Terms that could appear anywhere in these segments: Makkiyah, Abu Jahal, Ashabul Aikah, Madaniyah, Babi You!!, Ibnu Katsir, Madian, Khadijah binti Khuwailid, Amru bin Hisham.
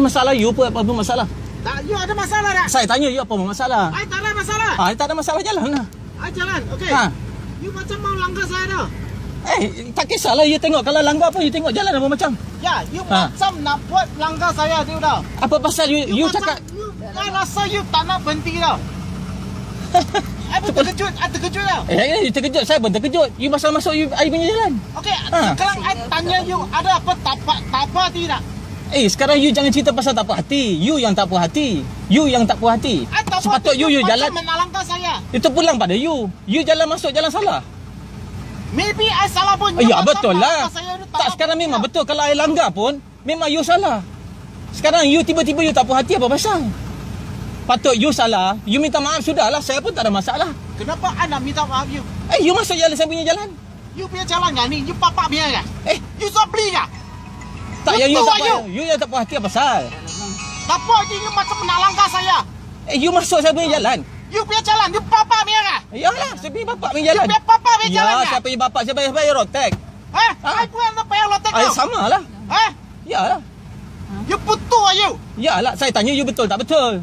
Masalah you pun apa masalah? Tak, you ada masalah tak? Saya tanya you apa masalah? I tak ada masalah. I tak ada masalah, jalan lah. I jalan, okey. Ha. You macam mau langgar saya dah. Eh, tak kisahlah you tengok. Kalau langgar apa, you tengok jalan apa macam? Ya, you macam nak buat langgar saya dia dah. Apa pasal you cakap? I rasa you tak nak berhenti dah. I pun terkejut, I terkejut dah. Eh, you terkejut, saya pun terkejut. You masuk-masuk you I punya jalan. Okey, sekarang I tanya you ada apa tak apa tidak? Eh, sekarang you jangan cerita pasal tak puas hati. You yang tak puas hati. You yang tak puas hati. Sepatut you jalan menalangkan saya. Itu pulang pada you. You jalan masuk jalan salah. Maybe I salah pun. Ya, betul lah. Tak, sekarang memang betul. Kalau I langgar pun, memang you salah. Sekarang you tiba-tiba you tak puas hati apa pasal? Patut you salah. You minta maaf sudahlah. Saya pun tak ada masalah. Kenapa I nak minta maaf you? Eh, you masuk jalan saya punya jalan. You punya jalan kan ni? You papak punya kan? Eh, you sobli kan? Tak, you tak puas hati apa pasal? Tak puas hati, you macam nak langgar saya. Eh, you masuk saya punya jalan. You punya jalan, you bapak punya kan? Yalah, saya punya bapak punya jalan. You punya bapak punya jalan kan? Ya, saya punya bapak, saya bayar rotek. Eh, saya pun nak bayar rotek tau. Sama lah. Eh? Yalah. You betul lah you? Yalah, saya tanya you betul tak betul?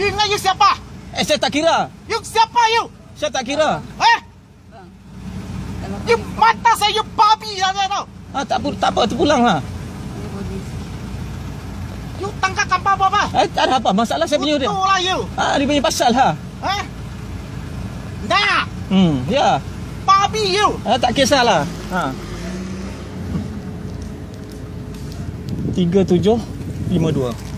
You ingat you siapa? Eh, saya tak kira. You siapa you? Saya tak kira. Eh? You mata saya, you babi lah tau. Ah, tak apa, tu pulang lah. You tangkap kampar apa? Eh, tak ada apa. Masalah saya punya dia. Betul lah you. Ah, dia punya pasal lah. Eh? Dah. Ya. Babi you. Ah, tak kisahlah. Ha. 3752